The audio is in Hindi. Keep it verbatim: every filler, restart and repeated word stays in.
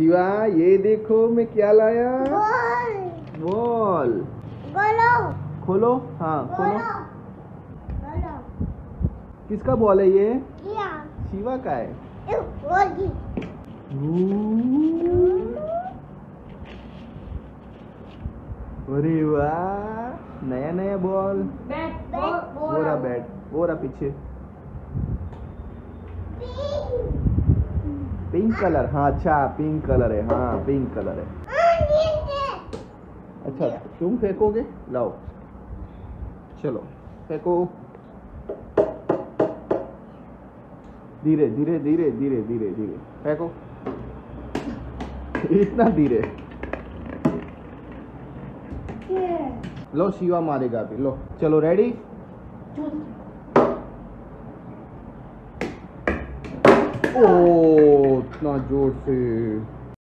शिवा ये देखो मैं क्या लाया। बॉल बोलो खोलो। हाँ खोलो, बोलो किसका बॉल है ये? शिवा का है। अरे वाह नया नया बॉल। बैट बोरा बैट बोरा पीछे पिंक कलर। हाँ अच्छा पिंक कलर है। हाँ पिंक कलर है। अच्छा तुम फेंकोगे? लाओ चलो फेंको। धीरे धीरे धीरे धीरे धीरे धीरे फेंको। इतना धीरे। लो शिवा मारेगा अभी। लो चलो रेडी। ओ इतना जोर से।